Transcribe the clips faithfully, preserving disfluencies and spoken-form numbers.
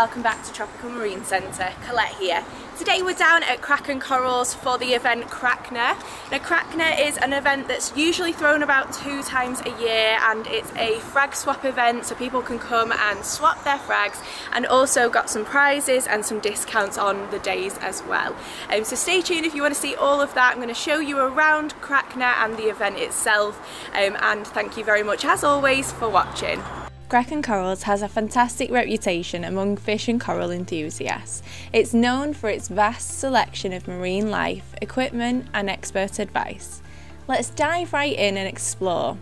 welcome back to Tropical Marine Centre. Colette here. Today we're down at Kraken Corals for the event Kraken. Now Kraken is an event that's usually thrown about two times a year, and it's a frag swap event, so people can come and swap their frags, and also got some prizes and some discounts on the days as well. Um, so stay tuned if you want to see all of that. I'm going to show you around Kraken and the event itself, um, and thank you very much as always for watching. Kraken Corals has a fantastic reputation among fish and coral enthusiasts. It's known for its vast selection of marine life, equipment and expert advice. Let's dive right in and explore.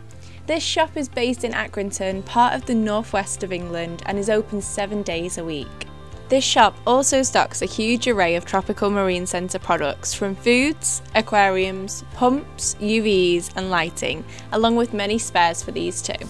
This shop is based in Accrington, part of the northwest of England, and is open seven days a week. This shop also stocks a huge array of Tropical Marine Centre products, from foods, aquariums, pumps, U Vs and lighting, along with many spares for these too.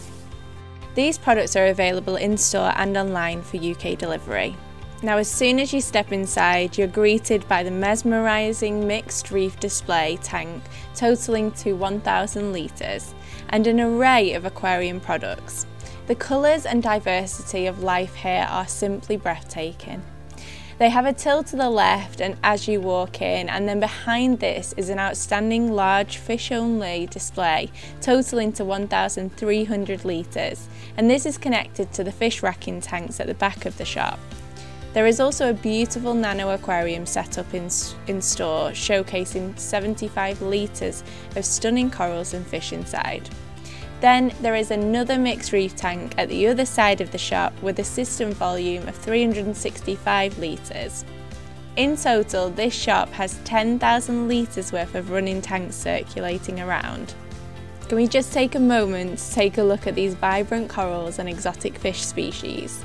These products are available in-store and online for U K delivery. Now, as soon as you step inside, you're greeted by the mesmerising mixed reef display tank totalling to one thousand litres and an array of aquarium products. The colours and diversity of life here are simply breathtaking. They have a till to the left and as you walk in, and then behind this is an outstanding large fish-only display totalling to one thousand three hundred litres, and this is connected to the fish racking tanks at the back of the shop. There is also a beautiful nano aquarium set up in, in store, showcasing seventy-five litres of stunning corals and fish inside. Then there is another mixed reef tank at the other side of the shop with a system volume of three hundred sixty-five litres. In total, this shop has ten thousand litres worth of running tanks circulating around. Can we just take a moment to take a look at these vibrant corals and exotic fish species?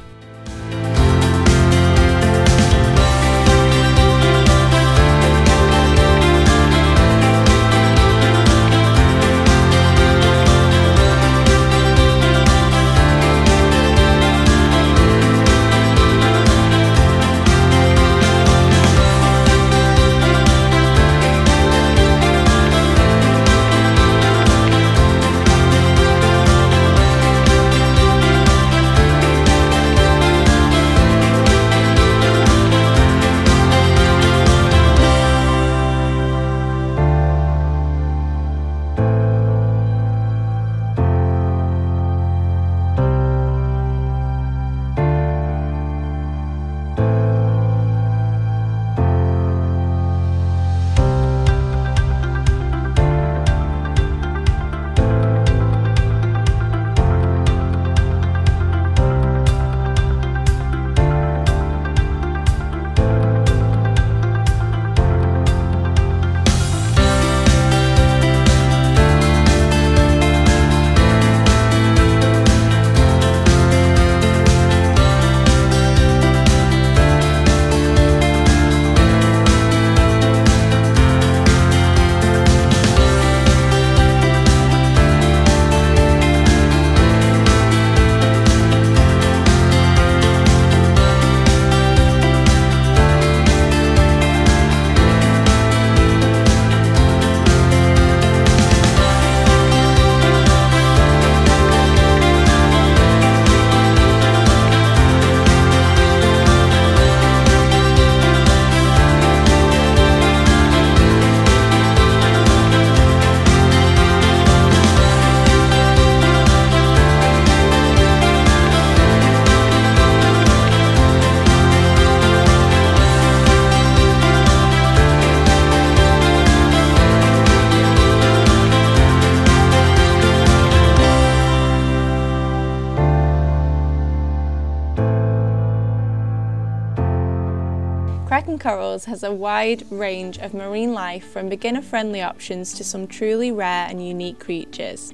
Kraken Corals has a wide range of marine life, from beginner-friendly options to some truly rare and unique creatures.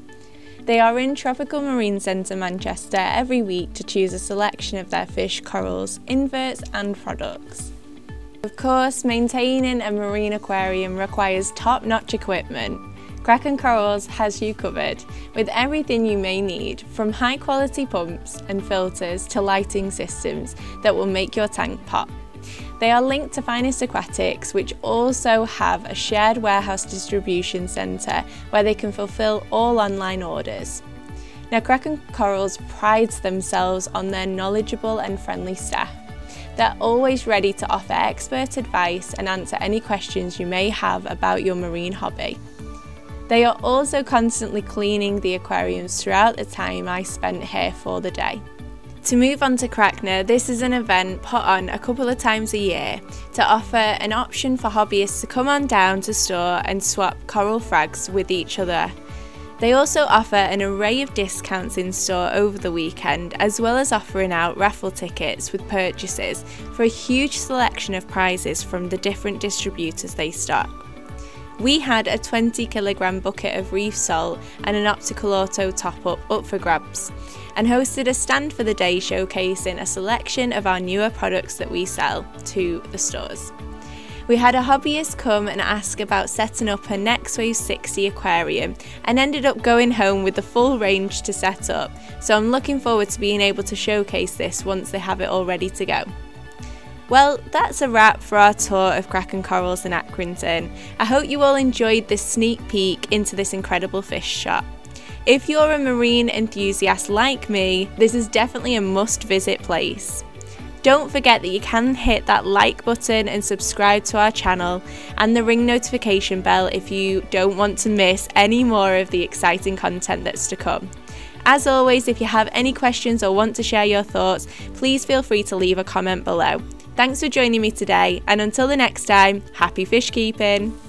They are in Tropical Marine Centre Manchester every week to choose a selection of their fish, corals, inverts and products. Of course, maintaining a marine aquarium requires top-notch equipment. Kraken Corals has you covered with everything you may need, from high-quality pumps and filters to lighting systems that will make your tank pop. They are linked to Finest Aquatics, which also have a shared warehouse distribution centre where they can fulfil all online orders. Now, Kraken Corals prides themselves on their knowledgeable and friendly staff. They're always ready to offer expert advice and answer any questions you may have about your marine hobby. They are also constantly cleaning the aquariums throughout the time I spent here for the day. To move on to Krakner, this is an event put on a couple of times a year to offer an option for hobbyists to come on down to store and swap coral frags with each other. They also offer an array of discounts in store over the weekend, as well as offering out raffle tickets with purchases for a huge selection of prizes from the different distributors they stock. We had a twenty kilogram bucket of reef salt and an optical auto top-up up for grabs, and hosted a stand for the day showcasing a selection of our newer products that we sell to the stores. We had a hobbyist come and ask about setting up a next wave sixty aquarium, and ended up going home with the full range to set up, so I'm looking forward to being able to showcase this once they have it all ready to go. Well, that's a wrap for our tour of Kraken Corals in Accrington. I hope you all enjoyed this sneak peek into this incredible fish shop. If you're a marine enthusiast like me, this is definitely a must-visit place. Don't forget that you can hit that like button and subscribe to our channel, and the ring notification bell if you don't want to miss any more of the exciting content that's to come. As always, if you have any questions or want to share your thoughts, please feel free to leave a comment below. Thanks for joining me today, and until the next time, happy fish keeping!